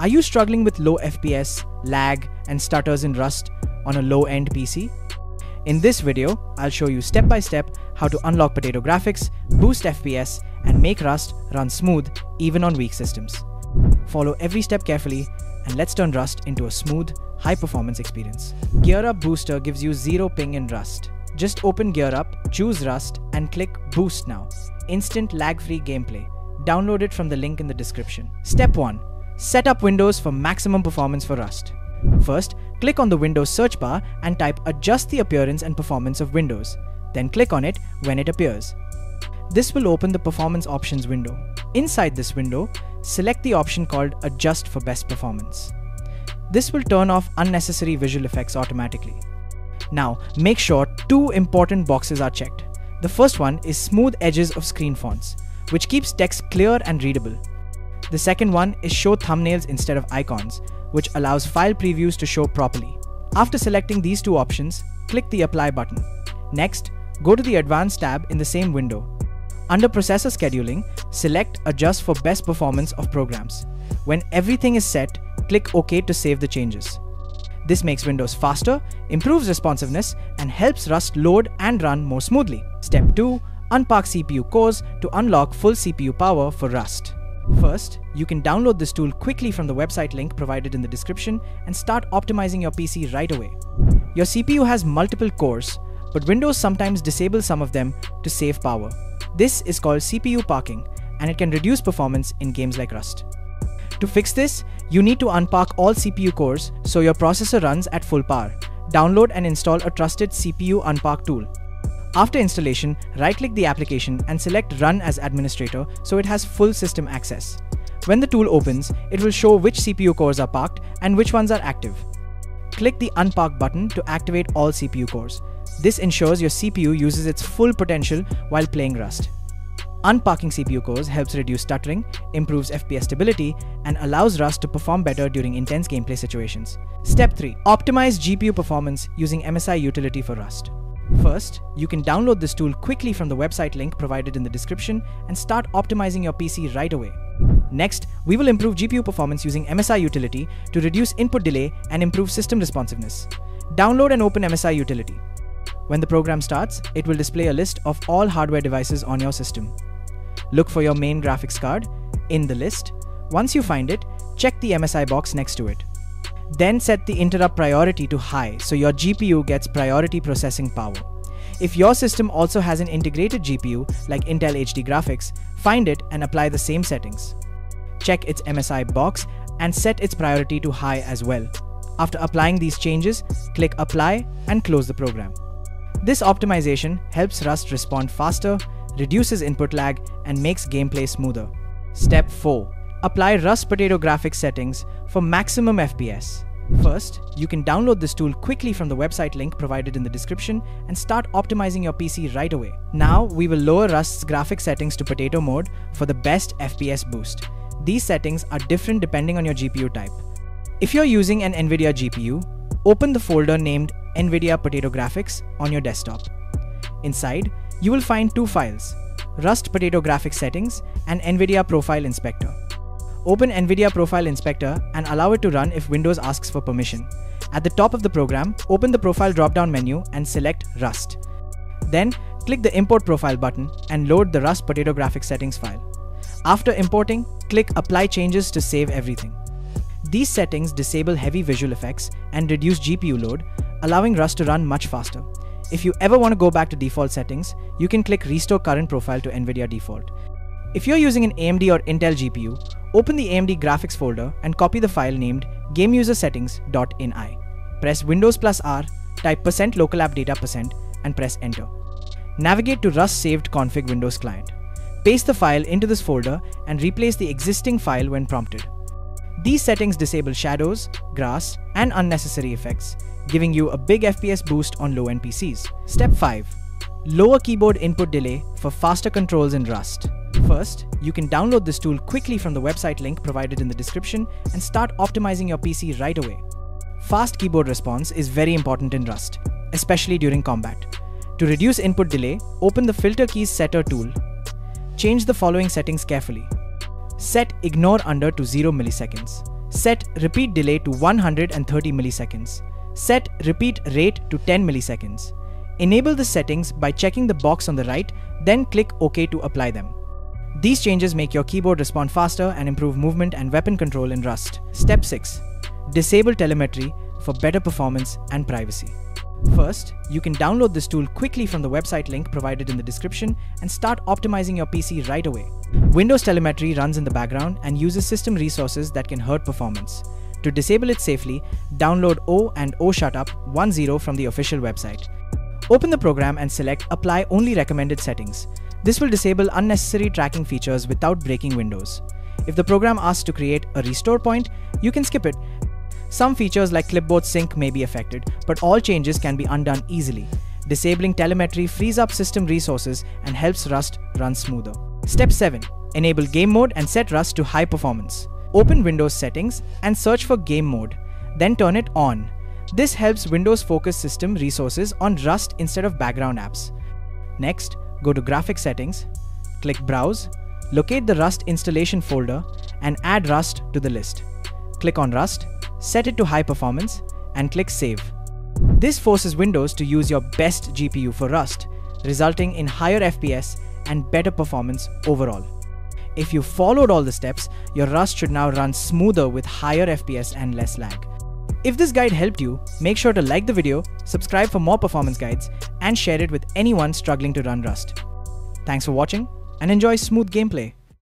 Are you struggling with low FPS, lag, and stutters in Rust on a low-end PC? In this video, I'll show you step by step how to unlock Potato Graphics, boost FPS, and make Rust run smooth even on weak systems. Follow every step carefully, and let's turn Rust into a smooth, high-performance experience. GearUp Booster gives you zero ping in Rust. Just open GearUp, choose Rust, and click Boost Now. Instant lag-free gameplay. Download it from the link in the description. Step 1. Set up Windows for maximum performance for Rust. First, click on the Windows search bar and type Adjust the appearance and performance of Windows. Then click on it when it appears. This will open the Performance Options window. Inside this window, select the option called Adjust for Best Performance. This will turn off unnecessary visual effects automatically. Now, make sure two important boxes are checked. The first one is Smooth Edges of Screen Fonts, which keeps text clear and readable. The second one is Show Thumbnails instead of Icons, which allows file previews to show properly. After selecting these two options, click the Apply button. Next, go to the Advanced tab in the same window. Under Processor Scheduling, select Adjust for Best Performance of Programs. When everything is set, click OK to save the changes. This makes Windows faster, improves responsiveness, and helps Rust load and run more smoothly. Step 2. Unpark CPU cores to unlock full CPU power for Rust. First, you can download this tool quickly from the website link provided in the description and start optimizing your PC right away. Your CPU has multiple cores, but Windows sometimes disables some of them to save power. This is called CPU parking, and it can reduce performance in games like Rust. To fix this, you need to unpark all CPU cores so your processor runs at full power. Download and install a trusted CPU unpark tool. After installation, right-click the application and select Run as Administrator so it has full system access. When the tool opens, it will show which CPU cores are parked and which ones are active. Click the Unpark button to activate all CPU cores. This ensures your CPU uses its full potential while playing Rust. Unparking CPU cores helps reduce stuttering, improves FPS stability, and allows Rust to perform better during intense gameplay situations. Step 3. Optimize GPU performance using MSI Utility for Rust. First, you can download this tool quickly from the website link provided in the description and start optimizing your PC right away. Next, we will improve GPU performance using MSI Utility to reduce input delay and improve system responsiveness. Download and open MSI Utility. When the program starts, it will display a list of all hardware devices on your system. Look for your main graphics card in the list. Once you find it, check the MSI box next to it. Then set the interrupt priority to high so your GPU gets priority processing power. If your system also has an integrated GPU like Intel HD Graphics, find it and apply the same settings. Check its MSI box and set its priority to high as well. After applying these changes, click Apply and close the program. This optimization helps Rust respond faster, reduces input lag, and makes gameplay smoother. Step 4. Apply Rust Potato Graphics settings for maximum FPS. First, you can download this tool quickly from the website link provided in the description and start optimizing your PC right away. Now, we will lower Rust's graphics settings to potato mode for the best FPS boost. These settings are different depending on your GPU type. If you're using an NVIDIA GPU, open the folder named NVIDIA Potato Graphics on your desktop. Inside, you will find two files, Rust Potato Graphics Settings and NVIDIA Profile Inspector. Open NVIDIA Profile Inspector and allow it to run if Windows asks for permission. At the top of the program, open the Profile drop-down menu and select Rust. Then, click the Import Profile button and load the Rust Potato Graphics Settings file. After importing, click Apply Changes to save everything. These settings disable heavy visual effects and reduce GPU load, allowing Rust to run much faster. If you ever want to go back to default settings, you can click Restore Current Profile to NVIDIA Default. If you're using an AMD or Intel GPU, open the AMD graphics folder and copy the file named GameUserSettings.ini. Press Windows+R, type %localappdata% and press Enter. Navigate to Rust saved config Windows client. Paste the file into this folder and replace the existing file when prompted. These settings disable shadows, grass, and unnecessary effects, giving you a big FPS boost on low-end PCs. Step 5. Lower keyboard input delay for faster controls in Rust. First, you can download this tool quickly from the website link provided in the description and start optimizing your PC right away. Fast keyboard response is very important in Rust, especially during combat. To reduce input delay, open the Filter Keys Setter tool. Change the following settings carefully. Set Ignore Under to 0 milliseconds. Set repeat delay to 130 milliseconds. Set repeat rate to 10 milliseconds. Enable the settings by checking the box on the right, then click OK to apply them. These changes make your keyboard respond faster and improve movement and weapon control in Rust. Step 6. Disable telemetry for better performance and privacy. First, you can download this tool quickly from the website link provided in the description and start optimizing your PC right away. Windows telemetry runs in the background and uses system resources that can hurt performance. To disable it safely, download O and O Shut Up 10 from the official website. Open the program and select Apply Only Recommended Settings. This will disable unnecessary tracking features without breaking Windows. If the program asks to create a restore point, you can skip it. Some features like clipboard sync may be affected, but all changes can be undone easily. Disabling telemetry frees up system resources and helps Rust run smoother. Step 7. Enable game mode and set Rust to high performance. Open Windows settings and search for game mode, then turn it on. This helps Windows focus system resources on Rust instead of background apps. Next, go to graphic settings, click browse, locate the Rust installation folder and add Rust to the list. Click on Rust, set it to high performance and click save. This forces Windows to use your best GPU for Rust, resulting in higher FPS and better performance overall. If you followed all the steps, your Rust should now run smoother with higher FPS and less lag. If this guide helped you, make sure to like the video, subscribe for more performance guides, and share it with anyone struggling to run Rust. Thanks for watching and enjoy smooth gameplay.